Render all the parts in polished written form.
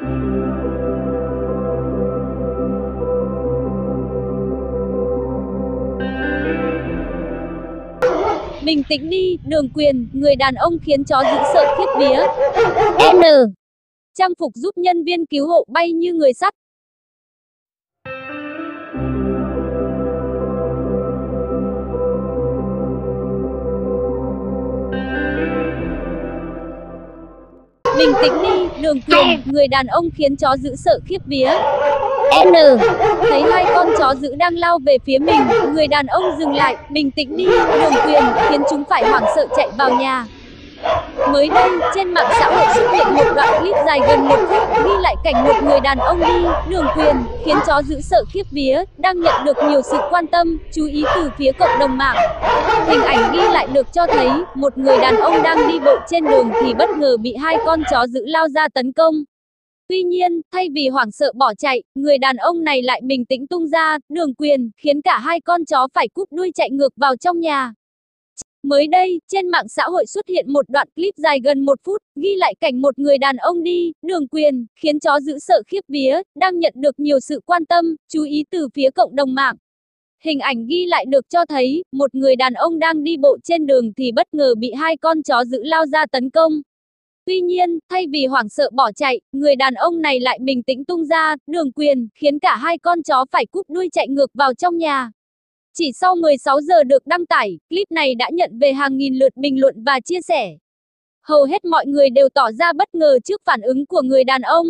Bình tĩnh đi, Đường Quyền, người đàn ông khiến chó dữ sợ khiếp vía. N. Trang phục giúp nhân viên cứu hộ bay như người sắt. Bình tĩnh đi, Đường Quyền, người đàn ông khiến chó dữ sợ khiếp vía. N. Thấy hai con chó dữ đang lao về phía mình, người đàn ông dừng lại, bình tĩnh đi, Đường Quyền, khiến chúng phải hoảng sợ chạy vào nhà. Mới đây, trên mạng xã hội xuất hiện một đoạn clip dài gần 1 phút ghi lại cảnh một người đàn ông đi, Đường Quyền, khiến chó dữ sợ khiếp vía, đang nhận được nhiều sự quan tâm, chú ý từ phía cộng đồng mạng. Hình ảnh ghi lại được cho thấy, một người đàn ông đang đi bộ trên đường thì bất ngờ bị hai con chó dữ lao ra tấn công. Tuy nhiên, thay vì hoảng sợ bỏ chạy, người đàn ông này lại bình tĩnh tung ra, Đường Quyền, khiến cả hai con chó phải cúp đuôi chạy ngược vào trong nhà. Mới đây, trên mạng xã hội xuất hiện một đoạn clip dài gần 1 phút, ghi lại cảnh một người đàn ông đi, Đường Quyền, khiến chó dữ sợ khiếp vía, đang nhận được nhiều sự quan tâm, chú ý từ phía cộng đồng mạng. Hình ảnh ghi lại được cho thấy, một người đàn ông đang đi bộ trên đường thì bất ngờ bị hai con chó dữ lao ra tấn công. Tuy nhiên, thay vì hoảng sợ bỏ chạy, người đàn ông này lại bình tĩnh tung ra, Đường Quyền, khiến cả hai con chó phải cúp đuôi chạy ngược vào trong nhà. Chỉ sau 16 giờ được đăng tải, clip này đã nhận về hàng nghìn lượt bình luận và chia sẻ. Hầu hết mọi người đều tỏ ra bất ngờ trước phản ứng của người đàn ông.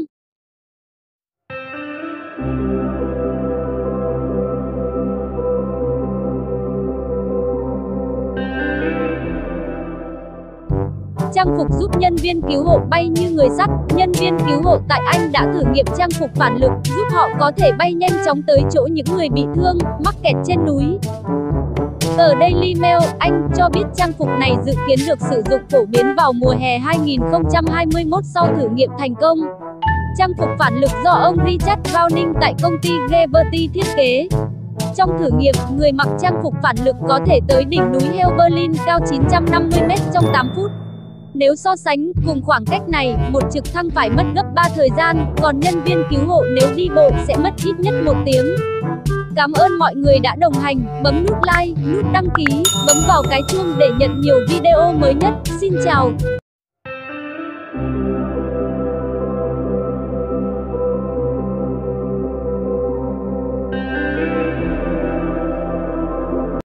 Trang phục giúp nhân viên cứu hộ bay như người sắt. Nhân viên cứu hộ tại Anh đã thử nghiệm trang phục phản lực, giúp họ có thể bay nhanh chóng tới chỗ những người bị thương, mắc kẹt trên núi. Tờ Daily Mail, Anh, cho biết trang phục này dự kiến được sử dụng phổ biến vào mùa hè 2021 sau thử nghiệm thành công. Trang phục phản lực do ông Richard Browning tại công ty Gravity thiết kế. Trong thử nghiệm, người mặc trang phục phản lực có thể tới đỉnh núi Helvellyn cao 950 m trong 8 phút. Nếu so sánh, cùng khoảng cách này, một trực thăng phải mất gấp 3 thời gian, còn nhân viên cứu hộ nếu đi bộ sẽ mất ít nhất 1 tiếng. Cảm ơn mọi người đã đồng hành, bấm nút like, nút đăng ký, bấm vào cái chuông để nhận nhiều video mới nhất. Xin chào!